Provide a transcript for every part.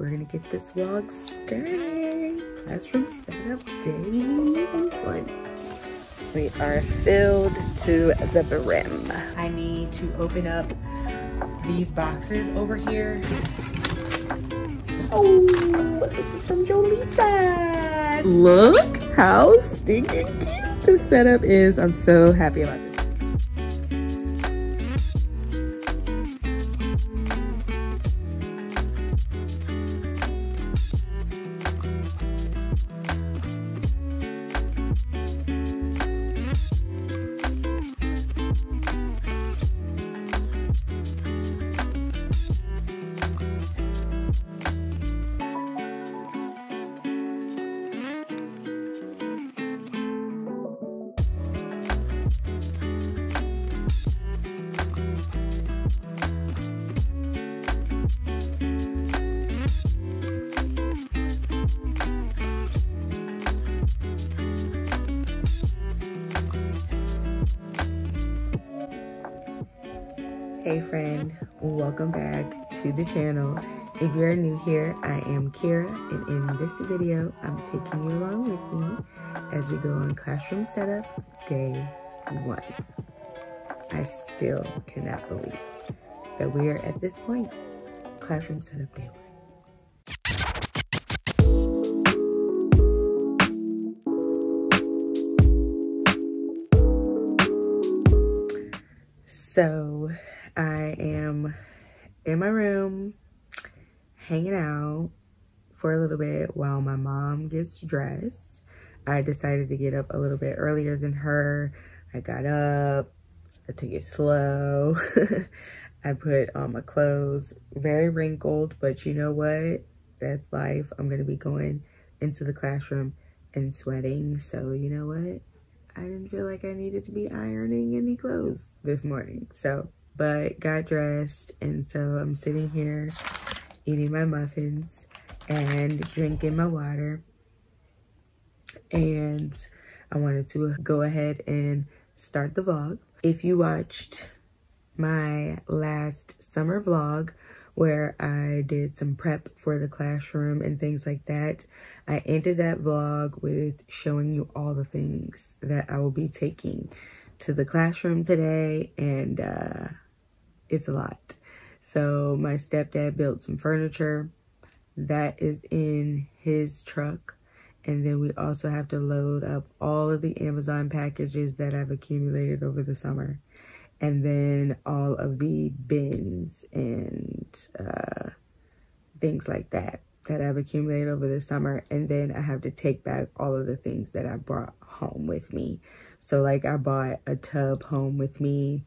We're gonna get this vlog started. Classroom setup day 1. We are filled to the brim. I need to open up these boxes over here. Oh, this is from Jolisa. Look how stinking cute this setup is. I'm so happy about this. Hey friend, welcome back to the channel. If you're new here, I am Kira, and in this video, I'm taking you along with me as we go on classroom setup day 1. I still cannot believe that we are at this point. Classroom setup day 1. So I am in my room, hanging out for a little bit while my mom gets dressed. I decided to get up a little bit earlier than her. I got up, I took it slow. I put on my clothes, very wrinkled, but you know what? That's life. I'm gonna be going into the classroom and sweating, so you know what? I didn't feel like I needed to be ironing any clothes this morning. But got dressed, and so I'm sitting here eating my muffins and drinking my water. And I wanted to go ahead and start the vlog. If you watched my last summer vlog where I did some prep for the classroom and things like that, I ended that vlog with showing you all the things that I will be taking to the classroom today, and it's a lot. So my stepdad built some furniture that is in his truck, and then we also have to load up all of the Amazon packages that I've accumulated over the summer, and then all of the bins and things like that I've accumulated over the summer. And then I have to take back all of the things that I brought home with me. So like I bought a tub home with me,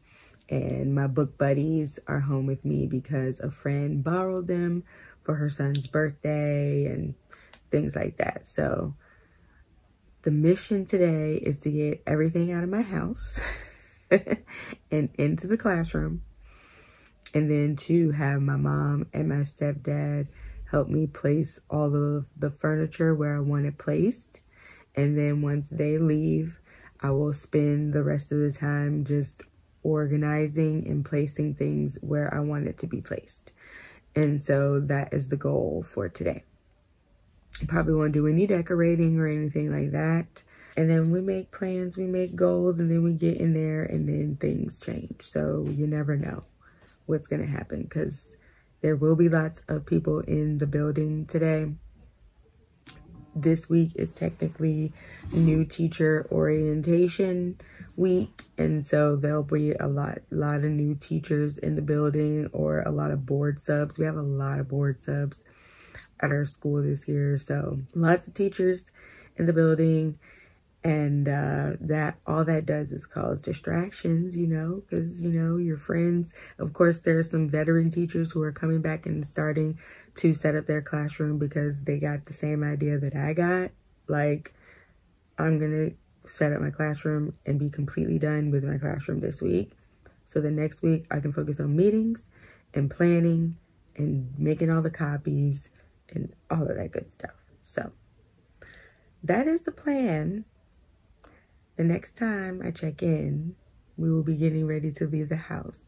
and my book buddies are home with me because a friend borrowed them for her son's birthday and things like that. So the mission today is to get everything out of my house and into the classroom, and then to have my mom and my stepdad help me place all of the furniture where I want it placed. And then once they leave, I will spend the rest of the time just organizing and placing things where I want it to be placed. And so that is the goal for today. Probably won't do any decorating or anything like that. And then we make plans, we make goals, and then we get in there, and then things change. So you never know what's gonna happen, because there will be lots of people in the building today. This week is technically new teacher orientation week, and so there'll be a lot of new teachers in the building, or a lot of board subs. We have a lot of board subs at our school this year, so lots of teachers in the building. And that all that does is cause distractions, you know, because, you know, your friends, of course, there are some veteran teachers who are coming back and starting to set up their classroom because they got the same idea that I got. Like, I'm going to set up my classroom and be completely done with my classroom this week, so the next week I can focus on meetings and planning and making all the copies and all of that good stuff. So that is the plan. The next time I check in, we will be getting ready to leave the house.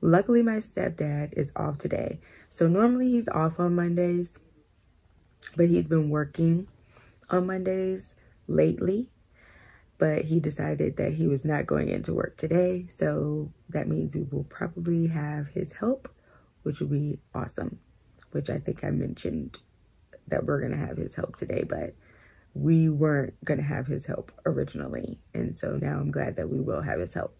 Luckily, my stepdad is off today. So normally he's off on Mondays, but he's been working on Mondays lately, but he decided that he was not going into work today. So that means we will probably have his help, which would be awesome, which I think I mentioned that we're going to have his help today, but we weren't going to have his help originally. And so now I'm glad that we will have his help.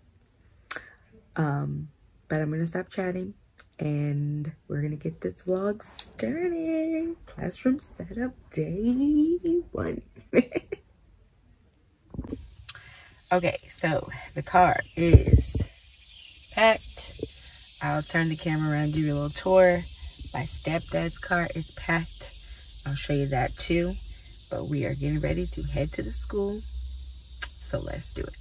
But I'm going to stop chatting and we're going to get this vlog started. Classroom setup day one. Okay, so the car is packed. I'll turn the camera around, give you a little tour. My stepdad's car is packed. I'll show you that too. But we are getting ready to head to the school. So let's do it.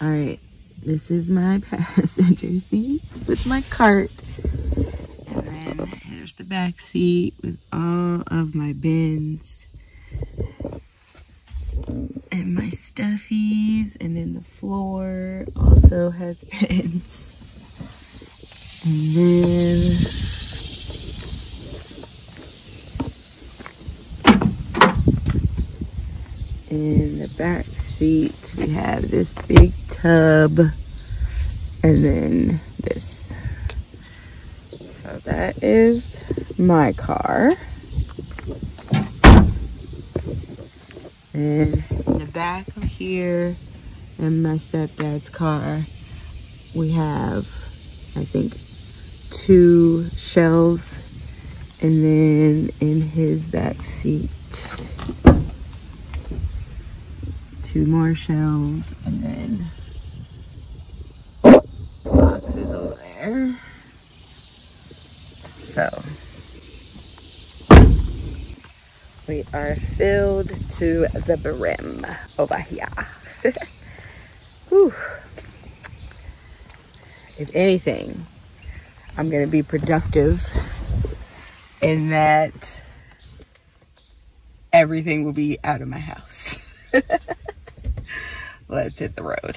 All right, this is my passenger seat with my cart. And then here's the back seat with all of my bins and my stuffies. And then the floor also has bins. And then in the back seat, we have this big tub and then this. So that is my car. And in the back of here, in my stepdad's car, we have, I think, 2 shelves. And then in his back seat, 2 more shelves, and then boxes over there. So we are filled to the brim over here. Whew. If anything, I'm gonna be productive in that everything will be out of my house. Let's hit the road.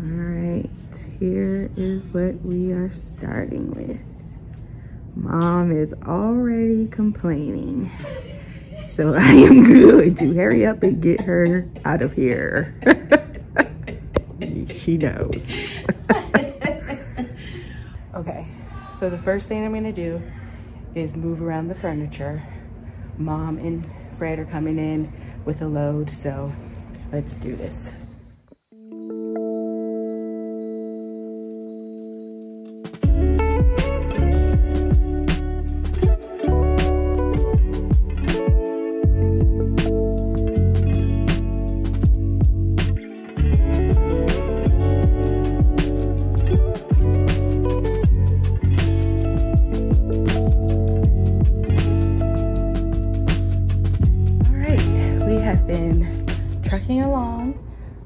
Alright, here is what we are starting with. Mom is already complaining, so I am going to hurry up and get her out of here. She knows. Okay, so the first thing I'm going to do is move around the furniture. Mom and Fred are coming in with a load, so let's do this.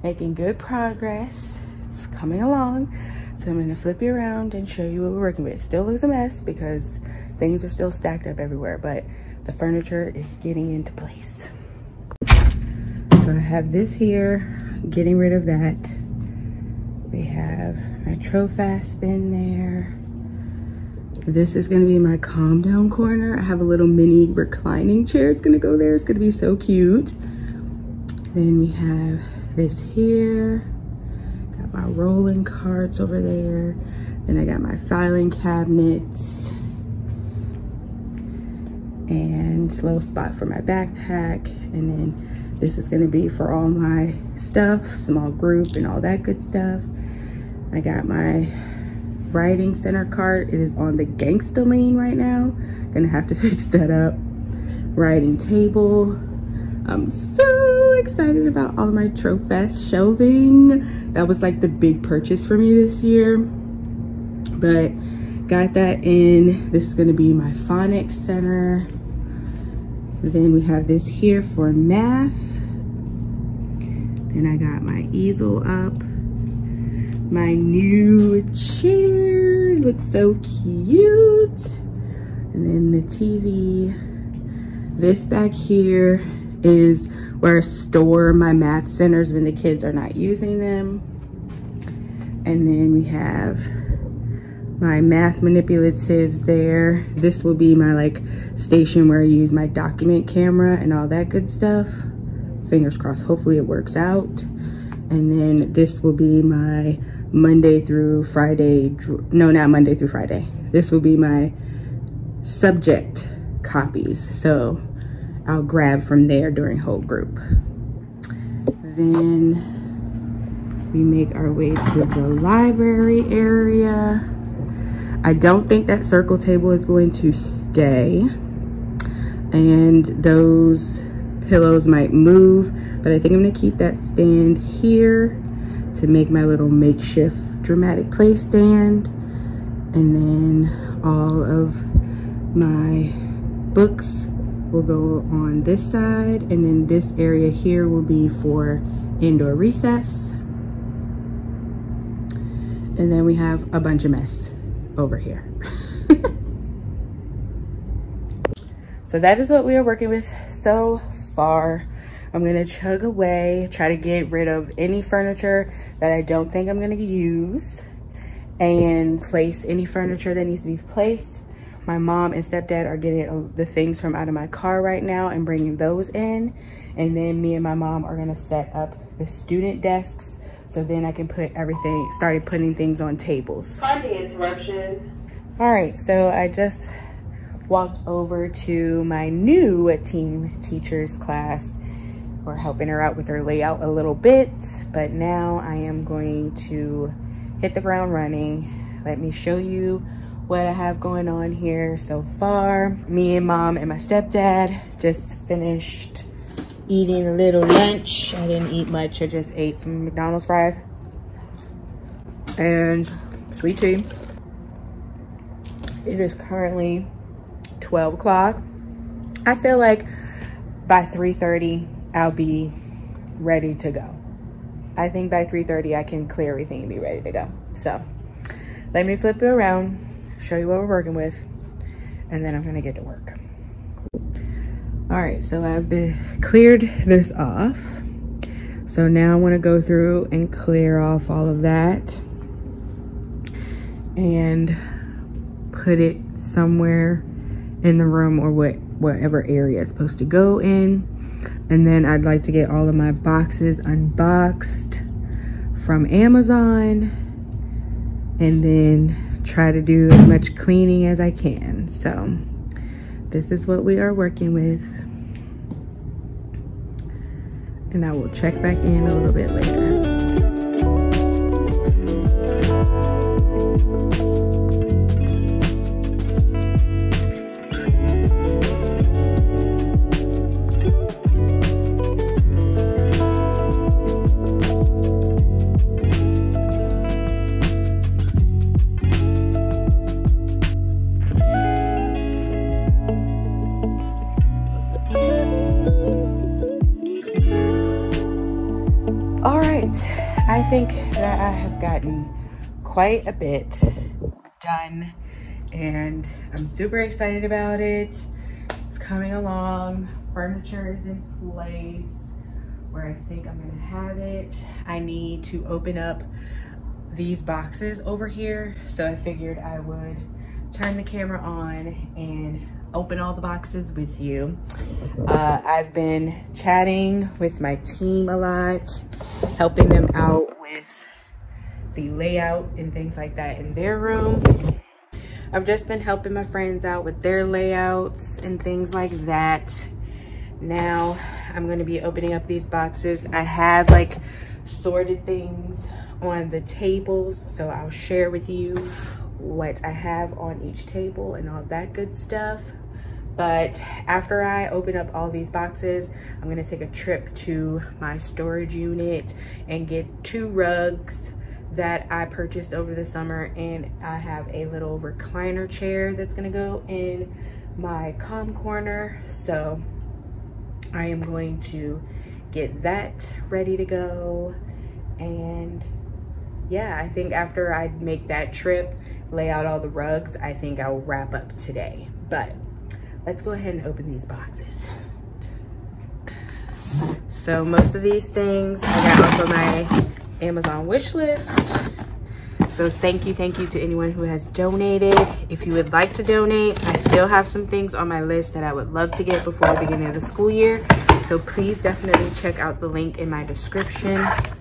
Making good progress. It's coming along. So I'm going to flip you around and show you what we're working with. It still looks a mess because things are still stacked up everywhere, but the furniture is getting into place. So I have this here, getting rid of that. We have my Trofast bin there. This is going to be my calm down corner. I have a little mini reclining chair. It's going to go there. It's going to be so cute. Then we have this here, got my rolling carts over there. Then I got my filing cabinets and a little spot for my backpack. And then this is gonna be for all my stuff, small group and all that good stuff. I got my writing center cart. It is on the gangsta lean right now. Gonna have to fix that up. Writing table. I'm so excited about all of my Trofast shelving. That was like the big purchase for me this year, but got that in. This is gonna be my phonics center. Then we have this here for math. Then I got my easel up. My new chair, it looks so cute. And then the TV, this back here is where I store my math centers when the kids are not using them. And then we have my math manipulatives there. This will be my like station where I use my document camera and all that good stuff. Fingers crossed, hopefully it works out. And then this will be my Monday through Friday, no, not Monday through Friday. This will be my subject copies. So I'll grab from there during whole group. Then we make our way to the library area. I don't think that circle table is going to stay, and those pillows might move, but I think I'm gonna keep that stand here to make my little makeshift dramatic play stand. And then all of my books will go on this side, and then this area here will be for indoor recess. And then we have a bunch of mess over here. So that is what we are working with so far. I'm gonna chug away, try to get rid of any furniture that I don't think I'm gonna use, and place any furniture that needs to be placed. My mom and stepdad are getting the things from out of my car right now and bringing those in. And then me and my mom are gonna set up the student desks, so then I can put everything, started putting things on tables. Pardon the interruption. All right, so I just walked over to my new team teacher's class. We're helping her out with her layout a little bit, but now I am going to hit the ground running. Let me show you what I have going on here so far. Me and mom and my stepdad just finished eating a little lunch. I didn't eat much, I just ate some McDonald's fries and sweet tea. It is currently 12 o'clock. I feel like by 3:30, I'll be ready to go. I think by 3:30, I can clear everything and be ready to go. So let me flip it around, show you what we're working with, and then I'm gonna get to work. All right, so I've cleared this off. So now I wanna go through and clear off all of that and put it somewhere in the room or whatever area it's supposed to go in. And then I'd like to get all of my boxes unboxed from Amazon, and then try to do as much cleaning as I can. So this is what we are working with, and I will check back in a little bit later. I think that I have gotten quite a bit done, and I'm super excited about it. It's coming along. Furniture is in place where I think I'm gonna have it. I need to open up these boxes over here, so I figured I would turn the camera on and open all the boxes with you. I've been chatting with my team a lot, helping them out with the layout and things like that in their room. I've just been helping my friends out with their layouts and things like that. Now I'm going to be opening up these boxes. I have like sorted things on the tables, so I'll share with you what I have on each table and all that good stuff. But after I open up all these boxes, I'm gonna take a trip to my storage unit and get 2 rugs that I purchased over the summer, and I have a little recliner chair that's gonna go in my calm corner. So I am going to get that ready to go. And yeah, I think after I make that trip, lay out all the rugs, I think I'll wrap up today. But let's go ahead and open these boxes. So most of these things I got off of my Amazon wish list. So thank you to anyone who has donated. If you would like to donate, I still have some things on my list that I would love to get before the beginning of the school year. So please definitely check out the link in my description. Oh,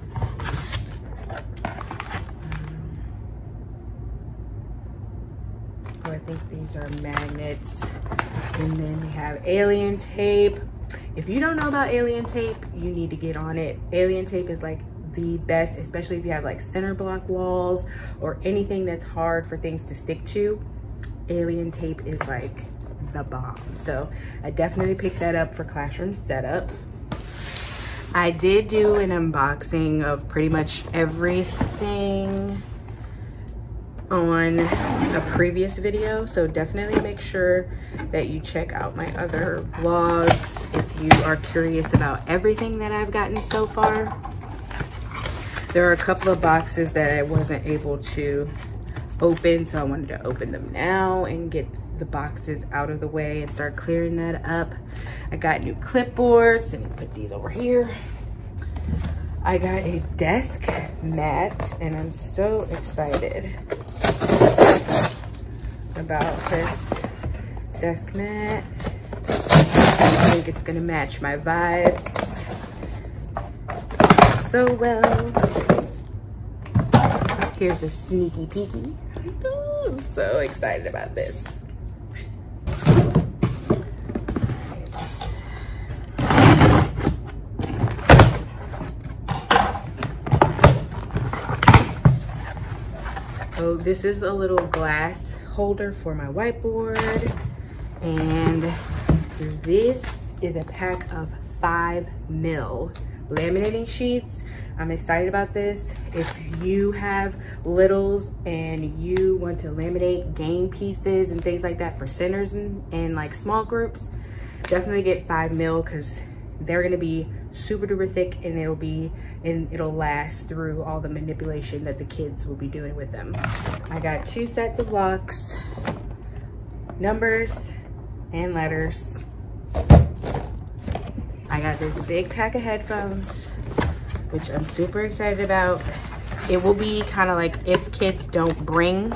I think these are magnets. And then we have Alien Tape. If you don't know about Alien Tape, you need to get on it. Alien Tape is like the best, especially if you have like center block walls or anything that's hard for things to stick to. Alien Tape is like the bomb. So I definitely picked that up for classroom setup. I did do an unboxing of pretty much everything on a previous video, so definitely make sure that you check out my other vlogs if you are curious about everything that I've gotten so far. There are a couple of boxes that I wasn't able to open, so I wanted to open them now and get the boxes out of the way and start clearing that up. I got new clipboards, and put these over here. I got a desk mat, and I'm so excited about this desk mat. I think it's gonna match my vibes so well. Here's a sneaky peeky. I'm so excited about this. So this is a little glass holder for my whiteboard, and this is a pack of 5mm laminating sheets. I'm excited about this. If you have littles and you want to laminate game pieces and things like that for centers and like small groups, definitely get 5mm because they're gonna be super duper thick, and it'll last through all the manipulation that the kids will be doing with them. I got 2 sets of locks, numbers, and letters. I got this big pack of headphones, which I'm super excited about. It will be kind of like, if kids don't bring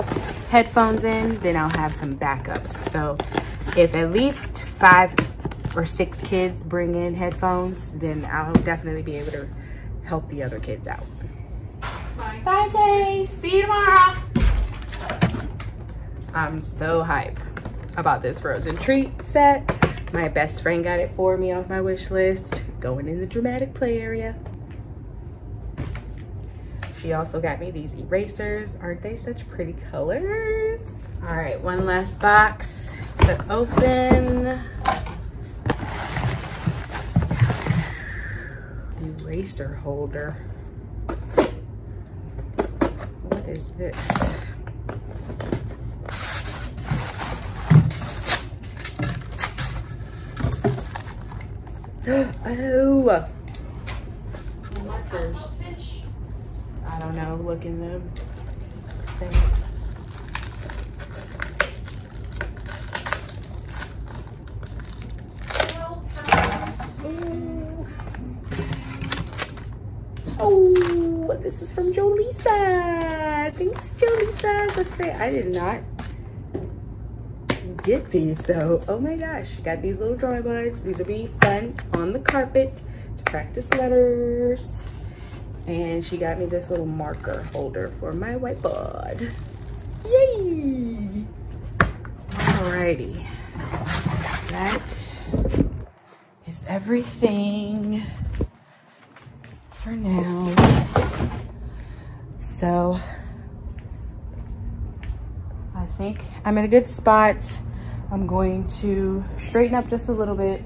headphones in, then I'll have some backups. So if at least 5 or 6 kids bring in headphones, then I'll definitely be able to help the other kids out. Bye. Bye, Daddy. See you tomorrow. I'm so hype about this frozen treat set. My best friend got it for me off my wish list. Going in the dramatic play area. She also got me these erasers. Aren't they such pretty colors? All right, one last box to open. Eraser holder. What is this? Oh, markers. I don't know. Look in the thing. Oh, this is from Jolisa. Thanks, Jolisa. Let's say I did not get these, so oh my gosh, got these little drawing boards. These will be fun on the carpet to practice letters. And she got me this little marker holder for my whiteboard. Yay! Alrighty, that is everything for now. So I think I'm in a good spot. I'm going to straighten up just a little bit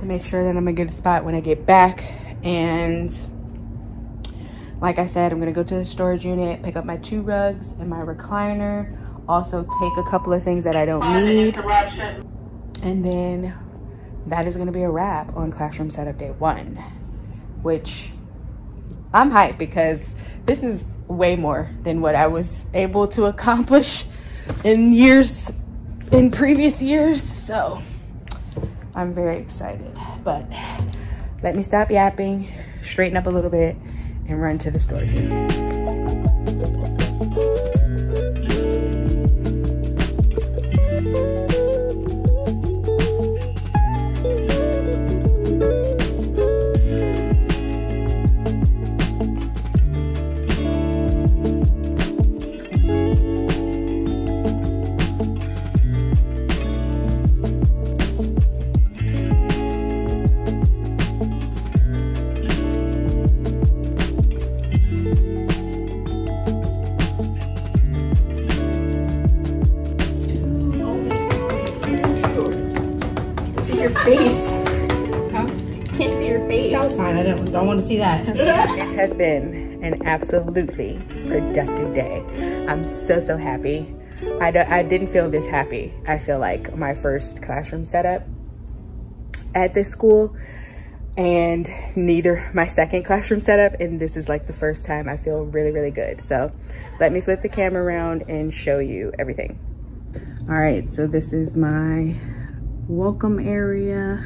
to make sure that I'm in a good spot when I get back. And like I said, I'm gonna go to the storage unit, pick up my 2 rugs and my recliner, also take a couple of things that I don't need, and then that is gonna be a wrap on classroom setup day 1. Which I'm hyped because this is way more than what I was able to accomplish in previous years. So I'm very excited, but let me stop yapping, straighten up a little bit, and run to the storage unit. your face. Huh? Can't see your face. That was fine. I don't want to see that. It has been an absolutely productive day. I'm so happy. I didn't feel this happy. I feel like my first classroom setup at this school, and neither my second classroom setup, and this is like the first time. I feel really good. So let me flip the camera around and show you everything. All right, so this is my welcome area.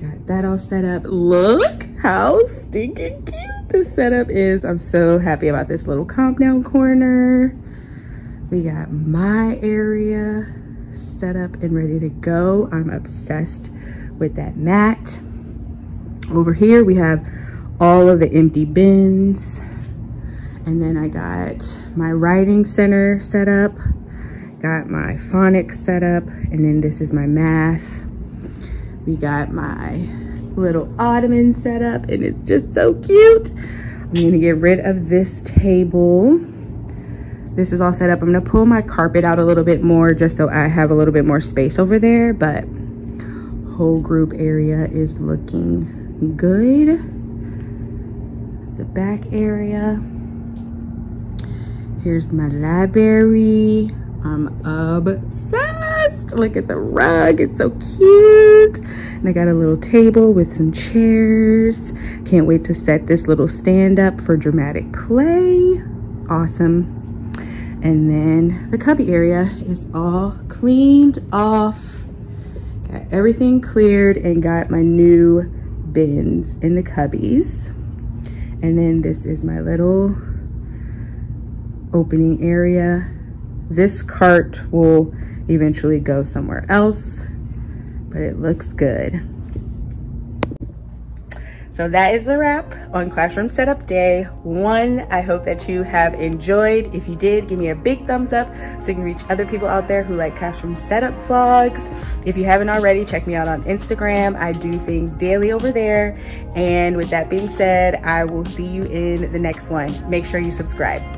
Got that all set up. Look how stinking cute this setup is. I'm so happy about this little calm down corner. We got my area set up and ready to go. I'm obsessed with that mat. Over here we have all of the empty bins. And then I got my writing center set up, got my phonics set up, and then this is my math. We got my little ottoman set up, and it's just so cute. I'm gonna get rid of this table. This is all set up. I'm gonna pull my carpet out a little bit more just so I have a little bit more space over there, but whole group area is looking good. The back area. Here's my library. I'm obsessed. Look at the rug, it's so cute. And I got a little table with some chairs. Can't wait to set this little stand up for dramatic play. Awesome. And then the cubby area is all cleaned off. Got everything cleared and got my new bins in the cubbies. And then this is my little opening area. This cart will eventually go somewhere else, but it looks good. So that is a wrap on classroom setup day one. I hope that you have enjoyed. If you did, give me a big thumbs up so you can reach other people out there who like classroom setup vlogs. If you haven't already, check me out on Instagram. I do things daily over there. And with that being said, I will see you in the next one. Make sure you subscribe.